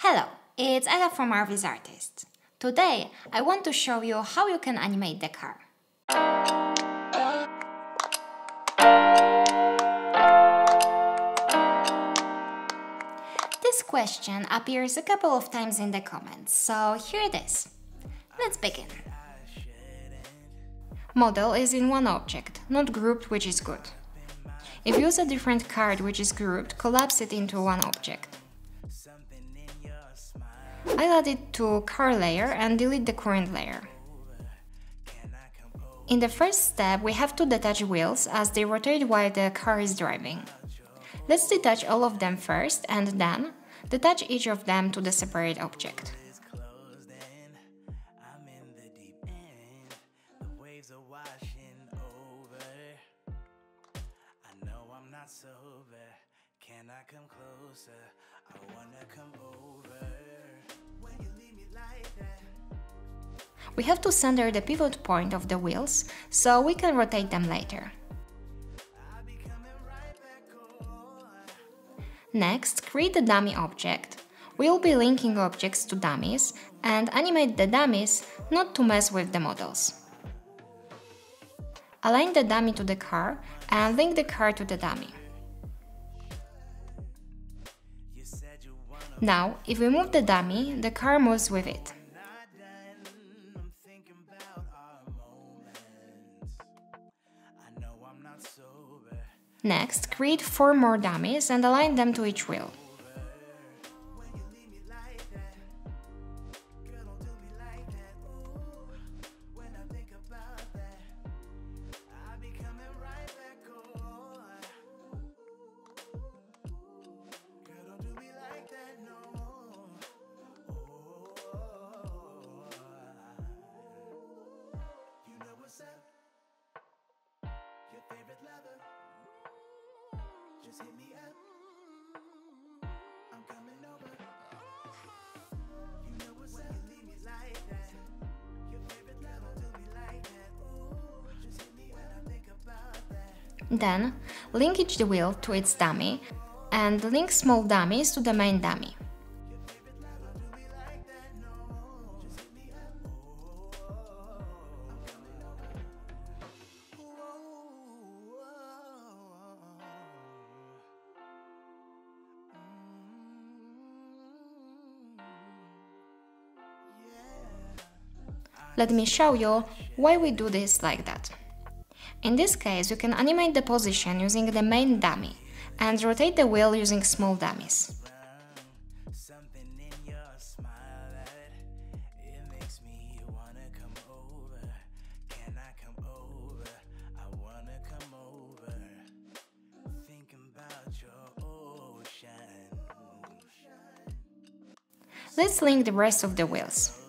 Hello, it's Ella from Arch Viz Artist. Today I want to show you how you can animate the car. This question appears a couple of times in the comments, so here it is. Let's begin. Model is in one object, not grouped, which is good. If you use a different card which is grouped, collapse it into one object. I'll add it to car layer and delete the current layer. In the first step, we have to detach wheels as they rotate while the car is driving. Let's detach all of them first and then detach each of them to the separate object. We have to center the pivot point of the wheels so we can rotate them later. Next, create a dummy object. We'll be linking objects to dummies and animate the dummies not to mess with the models. Align the dummy to the car and link the car to the dummy. Now, if we move the dummy, the car moves with it. Next, create 4 more dummies and align them to each wheel. Then, link each wheel to its dummy and link small dummies to the main dummy. Let me show you why we do this like that. In this case, you can animate the position using the main dummy and rotate the wheel using small dummies. Let's link the rest of the wheels.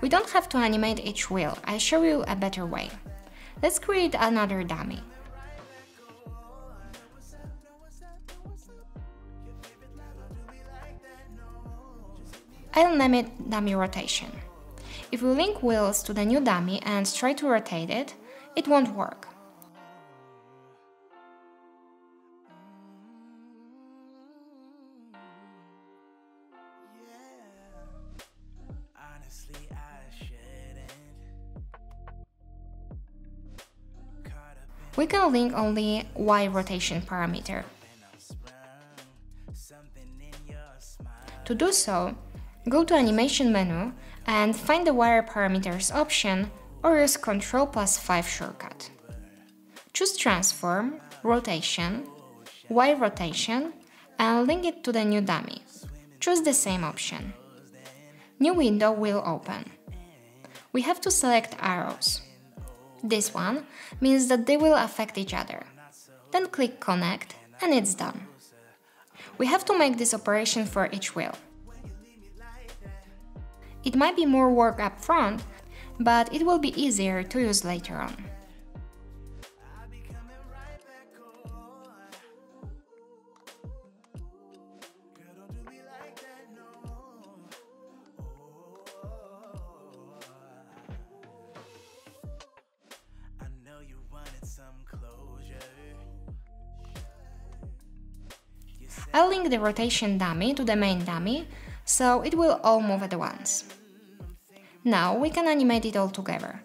We don't have to animate each wheel, I'll show you a better way. Let's create another dummy. and name it dummy rotation. If we link wheels to the new dummy and try to rotate it, it won't work. We can link only Y rotation parameter. To do so, go to animation menu and find the Wire Parameters option or use Ctrl+5 shortcut. Choose Transform, Rotation, Y Rotation and link it to the new dummy. Choose the same option. New window will open. We have to select arrows. This one means that they will affect each other. Then click Connect and it's done. We have to make this operation for each wheel. It might be more work up front, but it will be easier to use later on. I'll link the rotation dummy to the main dummy, so it will all move at once. Now we can animate it all together.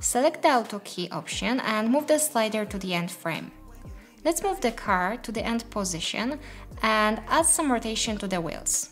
Select the Auto Key option and move the slider to the end frame. Let's move the car to the end position and add some rotation to the wheels.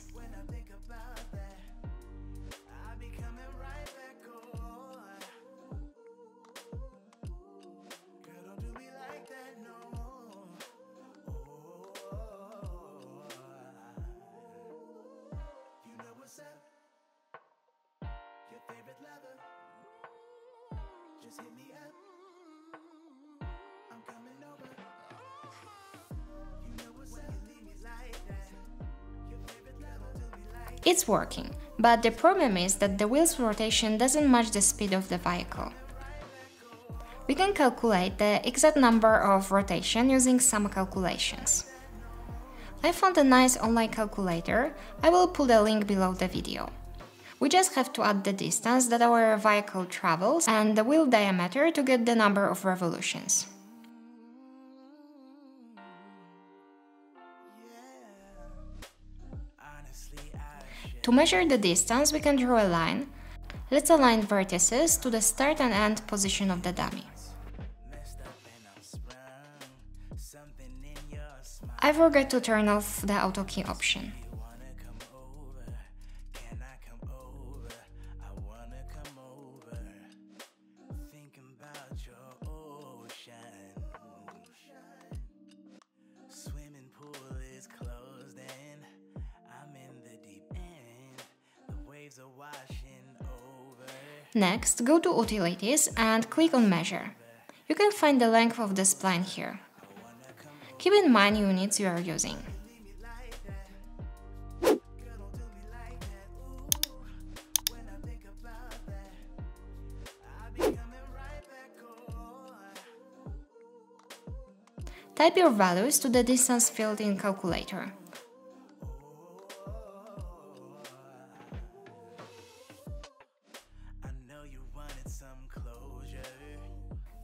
It's working, but the problem is that the wheel's rotation doesn't match the speed of the vehicle. We can calculate the exact number of rotation using some calculations. I found a nice online calculator, I will put a link below the video. We just have to add the distance that our vehicle travels and the wheel diameter to get the number of revolutions. To measure the distance, we can draw a line. Let's align vertices to the start and end position of the dummy. I forgot to turn off the Auto Key option. Next, go to Utilities and click on Measure. You can find the length of the spline here. Keep in mind units you are using. Type your values to the distance field in calculator.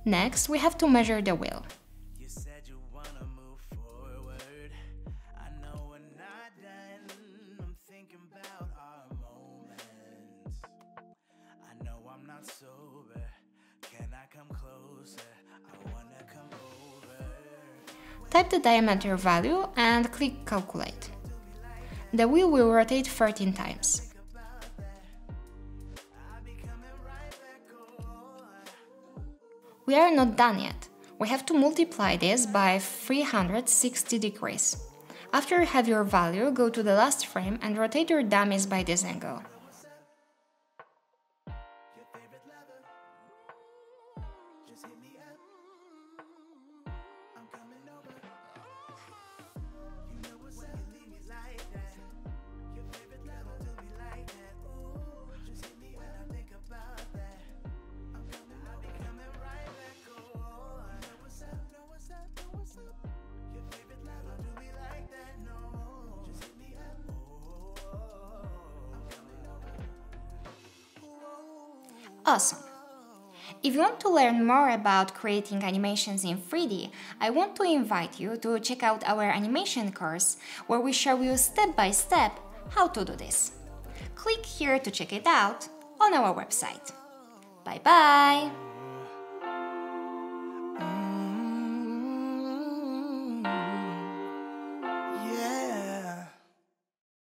Next, we have to measure the wheel. Type the diameter value and click Calculate. The wheel will rotate 13 times. We are not done yet. We have to multiply this by 360 degrees. After you have your value, go to the last frame and rotate your dummies by this angle. Awesome! If you want to learn more about creating animations in 3D, I want to invite you to check out our animation course, where we show you step by step how to do this. Click here to check it out on our website. Bye bye!